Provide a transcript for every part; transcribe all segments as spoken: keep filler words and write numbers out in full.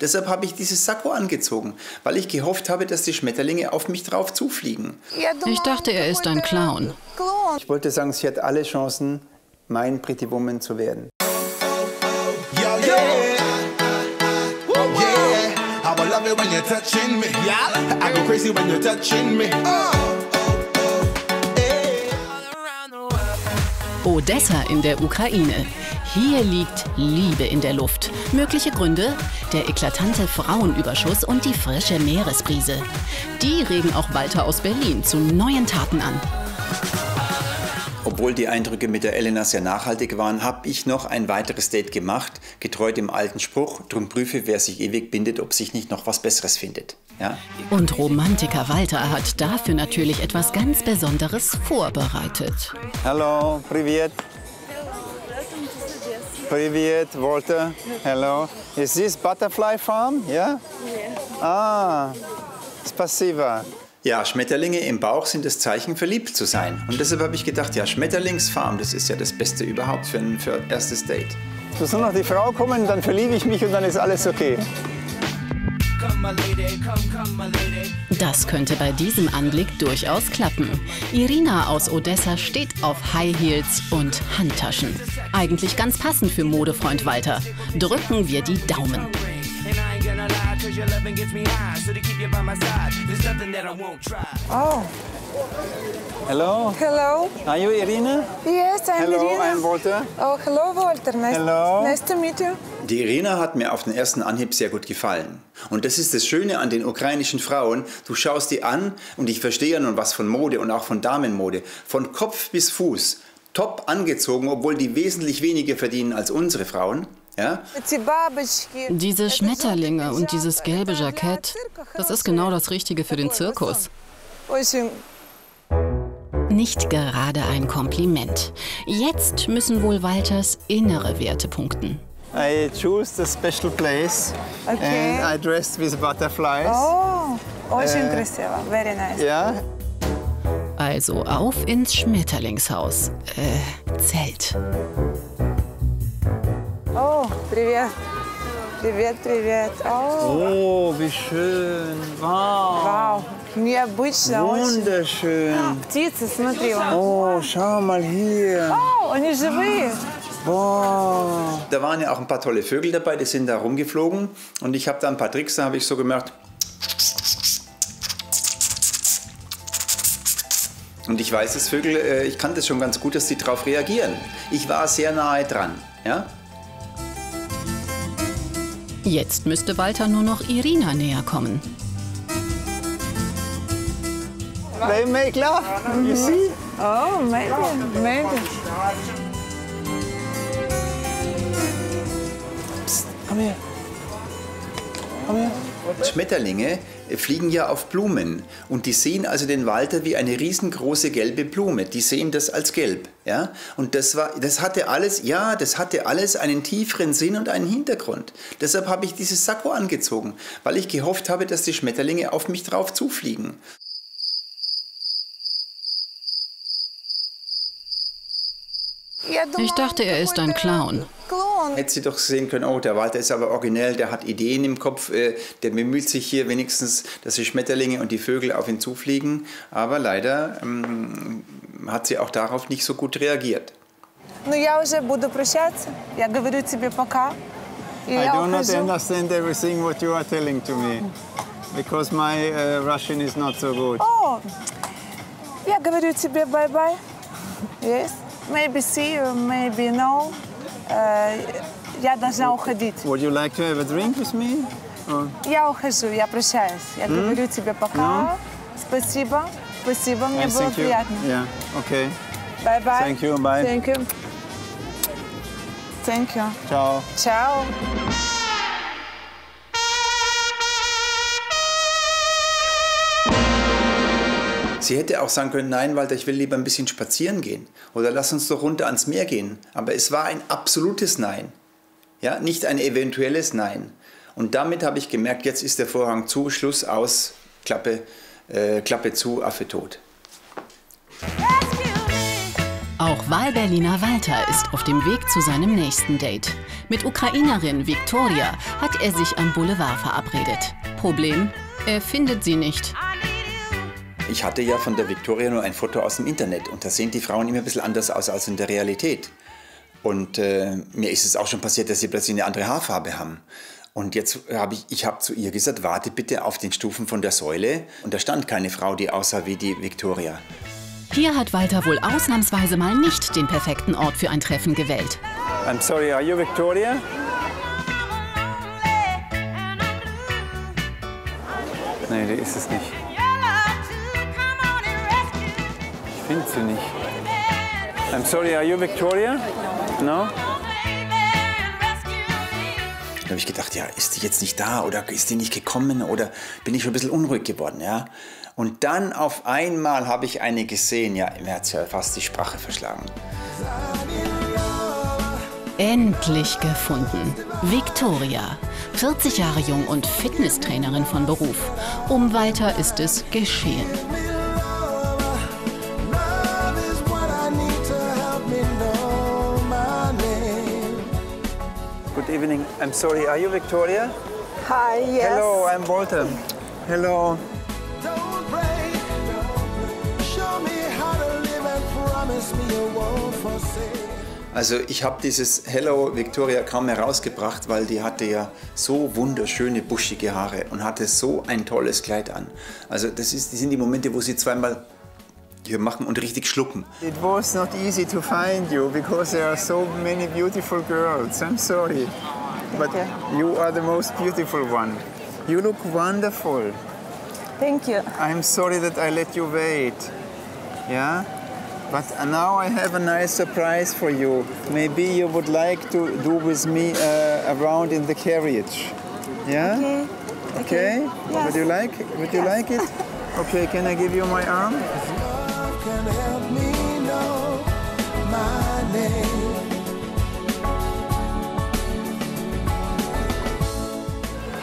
Deshalb habe ich dieses Sakko angezogen, weil ich gehofft habe, dass die Schmetterlinge auf mich drauf zufliegen. Ich dachte, er ist ein Clown. Ich wollte sagen, sie hat alle Chancen, mein Pretty Woman zu werden. Odessa in der Ukraine. Hier liegt Liebe in der Luft. Mögliche Gründe? Der eklatante Frauenüberschuss und die frische Meeresbrise. Die regen auch Walther aus Berlin zu neuen Taten an. Obwohl die Eindrücke mit der Elena sehr nachhaltig waren, habe ich noch ein weiteres Date gemacht, getreu dem alten Spruch, drum prüfe, wer sich ewig bindet, ob sich nicht noch was Besseres findet. Ja? Und Romantiker Walther hat dafür natürlich etwas ganz Besonderes vorbereitet. Hallo, privet. Privet, Walther. Hello. Is this butterfly farm? Yeah? Yeah. Ah, it's passiva. Ja, Schmetterlinge im Bauch sind das Zeichen, verliebt zu sein. Und deshalb habe ich gedacht, ja, Schmetterlingsfarm, das ist ja das Beste überhaupt für ein, für ein erstes Date. Es muss nur noch die Frau kommen, dann verliebe ich mich und dann ist alles okay. Das könnte bei diesem Anblick durchaus klappen. Irina aus Odessa steht auf High Heels und Handtaschen. Eigentlich ganz passend für Modefreund Walther. Drücken wir die Daumen. Oh. Hello. Hello. Are you Irina? Yes, I'm hello, Irina. Hello, I'm Walther. Oh, hello, Walther. Nice, hello. Nice to meet you. Die Irina hat mir auf den ersten Anhieb sehr gut gefallen. Und das ist das Schöne an den ukrainischen Frauen. Du schaust die an und ich verstehe ja nun was von Mode und auch von Damenmode. Von Kopf bis Fuß. Top angezogen, obwohl die wesentlich weniger verdienen als unsere Frauen. Ja? Diese Schmetterlinge und dieses gelbe Jackett, das ist genau das Richtige für den Zirkus. Nicht gerade ein Kompliment. Jetzt müssen wohl Walthers innere Werte punkten. I choose the special place okay. and I dressed with butterflies. Oh, очень красиво, very nice. Yeah. Also auf ins Schmetterlingshaus, äh, Zelt. Oh, привет. Привет, привет. Oh, wie schön. Wow. Wow. Необычно. Wunderschön. Птицы, смотри. Oh, schau mal hier. Oh, они живые. Wow. Da waren ja auch ein paar tolle Vögel dabei, die sind da rumgeflogen. Und ich habe da ein paar Tricks, da habe ich so gemacht. Und ich weiß, dass Vögel, ich kann das schon ganz gut, dass die darauf reagieren. Ich war sehr nahe dran. Ja? Jetzt müsste Walther nur noch Irina näher kommen. They make love, you see? Oh, maybe, maybe. Psst, komm her. Komm her. Schmetterlinge fliegen ja auf Blumen und die sehen also den Walther wie eine riesengroße gelbe Blume. Die sehen das als gelb, ja? Und das war, das hatte alles, ja, das hatte alles einen tieferen Sinn und einen Hintergrund. Deshalb habe ich dieses Sakko angezogen, weil ich gehofft habe, dass die Schmetterlinge auf mich drauf zufliegen. Ich dachte, er ist ein Clown. Hätte sie doch sehen können, oh, der Walther ist aber originell, der hat Ideen im Kopf, äh, der bemüht sich hier wenigstens, dass die Schmetterlinge und die Vögel auf ihn zufliegen. Aber leider ähm, hat sie auch darauf nicht so gut reagiert. I do not understand everything what you are telling to me, because my uh, Russian is not so good. Oh, я говорю тебе bye-bye. Yes, maybe see you, maybe no. Я должна уходить. Would you like to have a drink with me? Я ухожу, я прощаюсь. Я говорю тебе пока. Спасибо, спасибо, мне было приятно. Yeah, okay. Bye bye. Thank you, bye. Thank you. Thank you. Ciao. Ciao. Sie hätte auch sagen können, nein, Walther, ich will lieber ein bisschen spazieren gehen. Oder lass uns doch runter ans Meer gehen. Aber es war ein absolutes Nein. Ja, nicht ein eventuelles Nein. Und damit habe ich gemerkt, jetzt ist der Vorhang zu, Schluss, aus, Klappe, äh, Klappe zu, Affe tot. Auch Auch Wahlberliner Walther ist auf dem Weg zu seinem nächsten Date. Mit Ukrainerin Viktoria hat er sich am Boulevard verabredet. Problem, er findet sie nicht. Ich hatte ja von der Viktoria nur ein Foto aus dem Internet und da sehen die Frauen immer ein bisschen anders aus als in der Realität. Und äh, mir ist es auch schon passiert, dass sie plötzlich eine andere Haarfarbe haben. Und jetzt habe ich, ich habe zu ihr gesagt, warte bitte auf den Stufen von der Säule. Und da stand keine Frau, die aussah wie die Viktoria. Hier hat Walther wohl ausnahmsweise mal nicht den perfekten Ort für ein Treffen gewählt. I'm sorry, are you Viktoria? Nee, die ist es nicht. Ich finde sie nicht. I'm sorry, are you Viktoria? No? Da habe ich gedacht, ja, ist die jetzt nicht da oder ist die nicht gekommen oder bin ich schon ein bisschen unruhig geworden, ja. Und dann auf einmal habe ich eine gesehen, ja, mir hat es ja fast die Sprache verschlagen. Endlich gefunden. Viktoria, vierzig Jahre jung und Fitnesstrainerin von Beruf. Um Walther ist es geschehen. Good evening. I'm sorry. Are you Viktoria? Hi, yes. Hello, I'm Walther. Hello. Also ich habe dieses Hello Viktoria kaum herausgebracht, weil die hatte ja so wunderschöne, buschige Haare und hatte so ein tolles Kleid an. Also das, ist, das sind die Momente, wo sie zweimal hier machen und richtig schlucken. It was not easy to find you because there are so many beautiful girls. I'm sorry, but you are the most beautiful one. You look wonderful. Thank you. I'm sorry that I let you wait. Yeah, but now I have a nice surprise for you. Maybe you would like to do with me uh, around in the carriage. Yeah. Okay. Okay. okay. Yes. Would you like? Would you yes. like it? Okay. Can I give you my arm?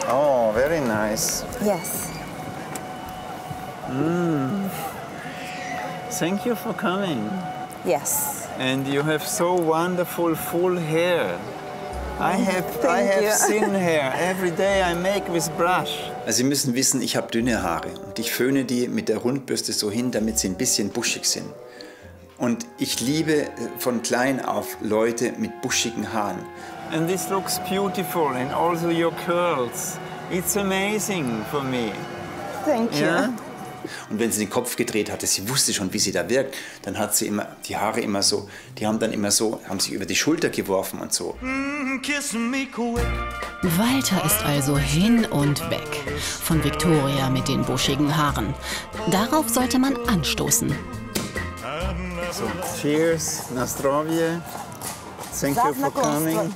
Oh, very nice. Yes. Mm. Thank you for coming. Yes. And you have so wonderful full hair. I have, I have thin hair. Every day I make with brush. Also Sie müssen wissen, ich habe dünne Haare und ich föhne die mit der Rundbürste so hin, damit sie ein bisschen buschig sind. Und ich liebe von klein auf Leute mit buschigen Haaren. And this looks beautiful and also your curls. It's amazing for me. Thank you. Yeah? Und wenn sie den Kopf gedreht hatte, sie wusste schon, wie sie da wirkt, dann hat sie immer die Haare immer so, die haben dann immer so, haben sich über die Schulter geworfen und so. Walther ist also hin und weg von Viktoria mit den buschigen Haaren. Darauf sollte man anstoßen. So, cheers, Nastrovje. Thank you for coming.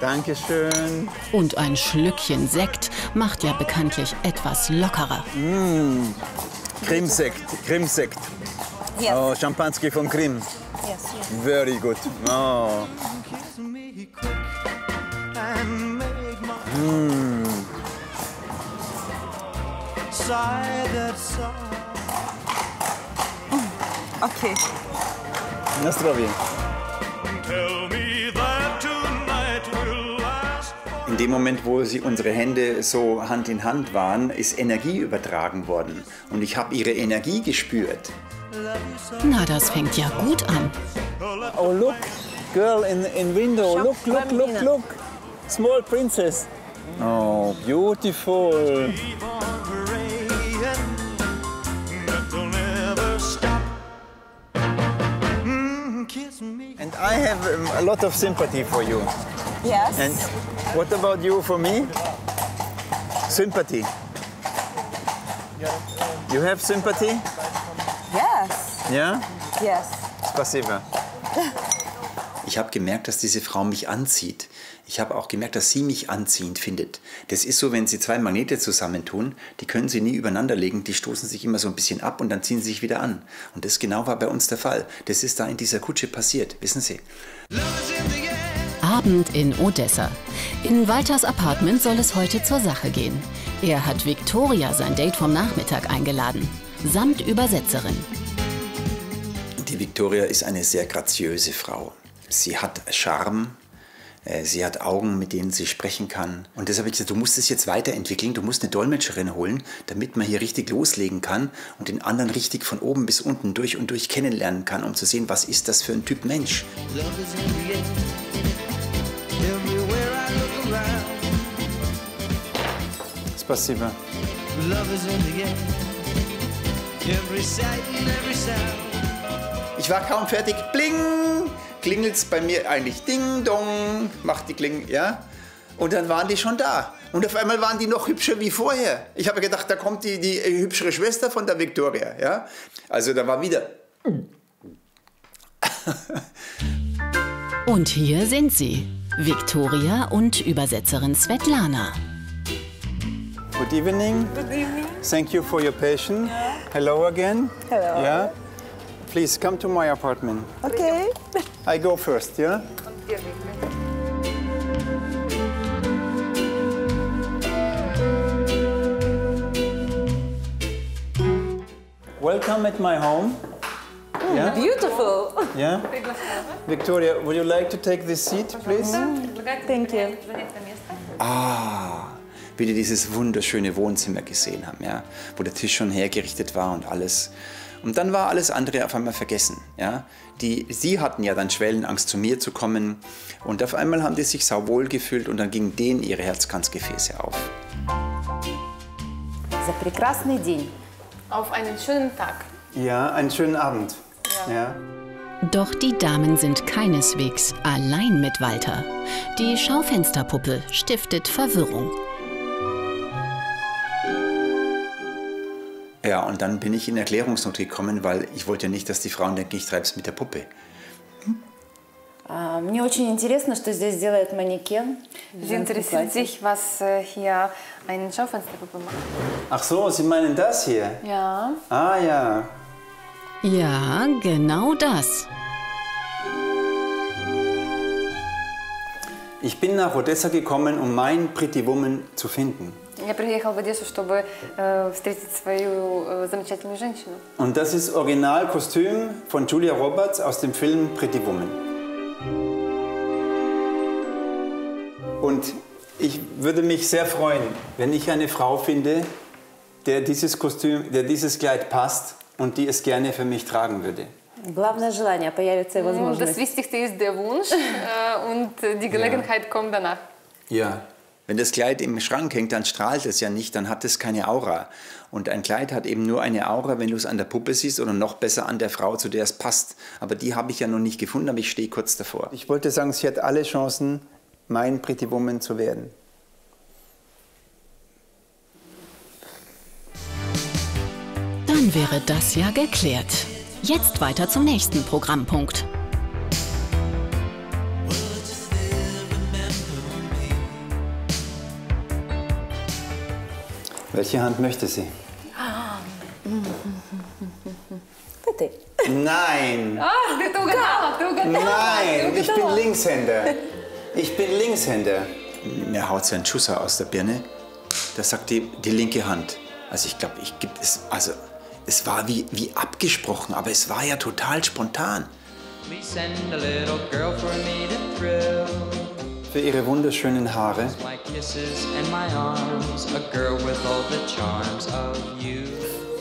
Dankeschön. Und ein Schlückchen Sekt macht ja bekanntlich etwas lockerer. Mmh. Krimsekt, Krimsekt. Yes. Oh, Champanski von Krim. Yes, yes. Very good. Oh. Mmh. Okay. Nastrovje. In dem Moment, wo sie unsere Hände so Hand in Hand waren, ist Energie übertragen worden. Und ich habe ihre Energie gespürt. Na, das fängt ja gut an. Oh, look, girl in, in window. Look, look, look, look. Small princess. Oh, beautiful. And I have a lot of sympathy for you. Yes. And what about you for me? Sympathy. You have sympathy? Yes. Yeah? Yes. Спасибо. Ich habe gemerkt, dass diese Frau mich anzieht. Ich habe auch gemerkt, dass sie mich anziehend findet. Das ist so, wenn sie zwei Magnete zusammentun, die können sie nie übereinander legen, die stoßen sich immer so ein bisschen ab und dann ziehen sie sich wieder an. Und das genau war bei uns der Fall. Das ist da in dieser Kutsche passiert, wissen Sie. Abend in Odessa. In Walthers Apartment soll es heute zur Sache gehen. Er hat Viktoria sein Date vom Nachmittag eingeladen, samt Übersetzerin. Die Viktoria ist eine sehr graziöse Frau. Sie hat Charme, sie hat Augen, mit denen sie sprechen kann. Und deshalb habe ich gesagt, du musst es jetzt weiterentwickeln, du musst eine Dolmetscherin holen, damit man hier richtig loslegen kann und den anderen richtig von oben bis unten durch und durch kennenlernen kann, um zu sehen, was ist das für ein Typ Mensch. Спасибо. Ich war kaum fertig. Bling! Klingelt's bei mir eigentlich. Ding, dong, macht die Klingel, ja? Und dann waren die schon da. Und auf einmal waren die noch hübscher wie vorher. Ich habe gedacht, da kommt die, die hübschere Schwester von der Viktoria, ja? Also da war wieder... Und hier sind sie, Viktoria und Übersetzerin Svetlana. Good evening. Good evening. Thank you for your patience. Yeah. Hello again. Hello. Yeah. Please come to my apartment. Okay. I go first, yeah? Welcome at my home. Mm, yeah? Beautiful. Yeah. Viktoria, would you like to take this seat, please? Thank you. Ah. Wie die dieses wunderschöne Wohnzimmer gesehen haben, ja, wo der Tisch schon hergerichtet war und alles. Und dann war alles andere auf einmal vergessen. Ja. Die, sie hatten ja dann Schwellenangst, zu mir zu kommen. Und auf einmal haben die sich sauwohl gefühlt und dann gingen denen ihre Herzkranzgefäße auf. Auf einen schönen Tag. Ja, einen schönen Abend. Ja. Ja. Doch die Damen sind keineswegs allein mit Walther. Die Schaufensterpuppe stiftet Verwirrung. Ja, und dann bin ich in Erklärungsnot gekommen, weil ich wollte ja nicht, dass die Frauen denken, ich treibe es mit der Puppe. Mir interessiert sich, was hier eine Schaufensterpuppe macht. Ach so, Sie meinen das hier? Ja. Ah ja. Ja, genau das. Ich bin nach Odessa gekommen, um mein Pretty Woman zu finden. Я приехал в Одессу, чтобы äh, встретить свою äh, замечательную женщину. Und das ist Originalkostüm von Julia Roberts aus dem Film Pretty Woman. Und ich würde mich sehr freuen, wenn ich eine Frau finde, der dieses Kostüm, der dieses Kleid passt und die es gerne für mich tragen würde. Главное желание появится и возможность. Das Wichtigste ist der Wunsch und die Gelegenheit kommt danach. Ja. Wenn das Kleid im Schrank hängt, dann strahlt es ja nicht, dann hat es keine Aura. Und ein Kleid hat eben nur eine Aura, wenn du es an der Puppe siehst oder noch besser an der Frau, zu der es passt. Aber die habe ich ja noch nicht gefunden, aber ich stehe kurz davor. Ich wollte sagen, sie hat alle Chancen, mein Pretty Woman zu werden. Dann wäre das ja geklärt. Jetzt weiter zum nächsten Programmpunkt. Welche Hand möchte sie? Bitte. Nein! Nein, ich bin Linkshänder. Ich bin Linkshänder. Mir haut seinen Schusser aus der Birne. Da sagt die, die linke Hand. Also ich glaube, ich gibt es. Also es war wie, wie abgesprochen, aber es war ja total spontan. Für ihre wunderschönen Haare.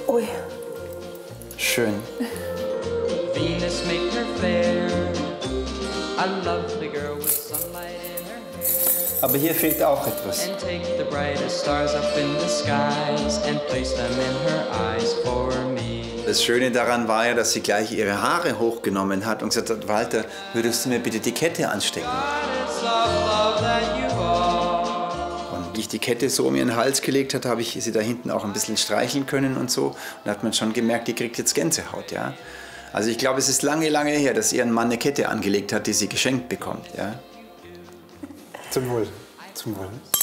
Ui. Schön. Aber hier fehlt auch etwas. Das Schöne daran war ja, dass sie gleich ihre Haare hochgenommen hat und gesagt hat, Walther, würdest du mir bitte die Kette anstecken? Und wie ich die Kette so um ihren Hals gelegt hat, habe ich sie da hinten auch ein bisschen streicheln können und so. Und da hat man schon gemerkt, die kriegt jetzt Gänsehaut, ja. Also ich glaube, es ist lange, lange her, dass ihren Mann eine Kette angelegt hat, die sie geschenkt bekommt, ja. Zum Wohl. Zum Wohl.